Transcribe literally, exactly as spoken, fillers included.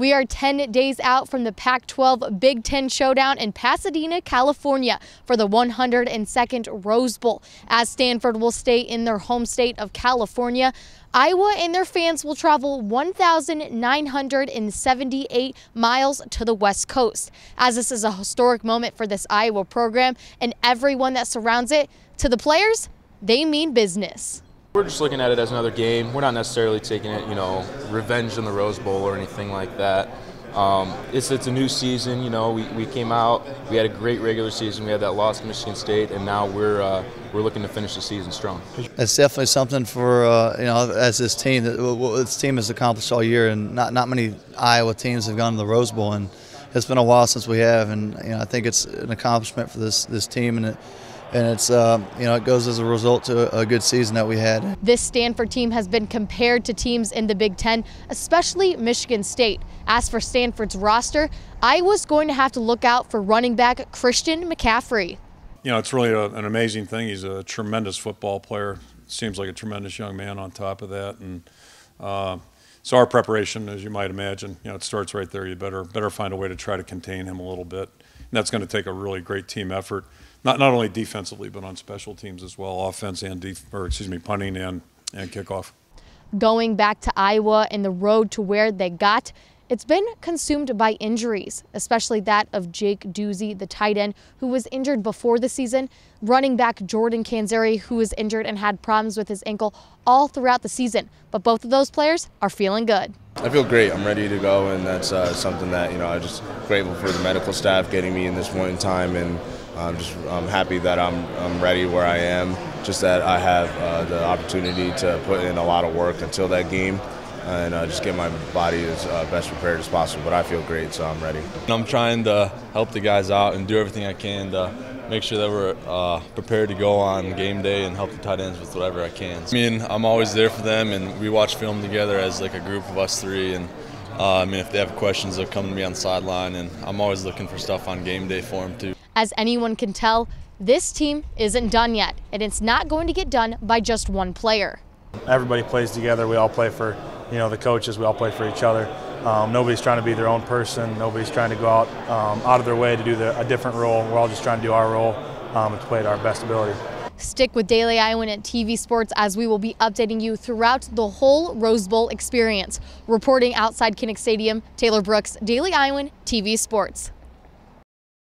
We are ten days out from the Pac twelve Big Ten showdown in Pasadena, California for the one hundred second Rose Bowl. As Stanford will stay in their home state of California, Iowa and their fans will travel one thousand nine hundred seventy-eight miles to the West Coast. As this is a historic moment for this Iowa program and everyone that surrounds it, to the players, they mean business. We're just looking at it as another game. We're not necessarily taking it, you know, revenge on the Rose Bowl or anything like that. Um, it's, it's a new season, you know, we, we came out, we had a great regular season, we had that loss to Michigan State, and now we're, uh, we're looking to finish the season strong. It's definitely something for, uh, you know, as this team, this team has accomplished all year, and not, not many Iowa teams have gone to the Rose Bowl, and it's been a while since we have, and, you know, I think it's an accomplishment for this, this team, and it, And it's, uh, you know, it goes as a result to a good season that we had. This Stanford team has been compared to teams in the Big Ten, especially Michigan State. As for Stanford's roster, Iowa's going to have to look out for running back Christian McCaffrey. You know, it's really a, an amazing thing. He's a tremendous football player. Seems like a tremendous young man on top of that. And uh, so our preparation, as you might imagine, you know, it starts right there. You better, better find a way to try to contain him a little bit. And that's going to take a really great team effort. Not not only defensively, but on special teams as well, offense and def or excuse me, punting and and kickoff. Going back to Iowa and the road to where they got, it's been consumed by injuries, especially that of Jake Duzzi, the tight end, who was injured before the season. Running back Jordan Canzeri, who was injured and had problems with his ankle all throughout the season. But both of those players are feeling good. I feel great. I'm ready to go, and that's uh, something that, you know, I'm just grateful for the medical staff getting me in this point in time, and I'm just I'm happy that I'm, I'm ready where I am, just that I have uh, the opportunity to put in a lot of work until that game and uh, just get my body as uh, best prepared as possible. But I feel great, so I'm ready. I'm trying to help the guys out and do everything I can to make sure that we're uh, prepared to go on game day and help the tight ends with whatever I can. I mean, I'm always there for them, and we watch film together as like a group of us three. And uh, I mean, if they have questions, they'll come to me on the sideline, and I'm always looking for stuff on game day for them too. As anyone can tell, this team isn't done yet, and it's not going to get done by just one player. Everybody plays together. We all play for, you know, the coaches. We all play for each other. Um, nobody's trying to be their own person. Nobody's trying to go out um, out of their way to do the, a different role. We're all just trying to do our role um, and to play at our best ability. Stick with Daily Iowan at T V Sports, as we will be updating you throughout the whole Rose Bowl experience. Reporting outside Kinnick Stadium, Taylor Brooks, Daily Iowan, T V Sports.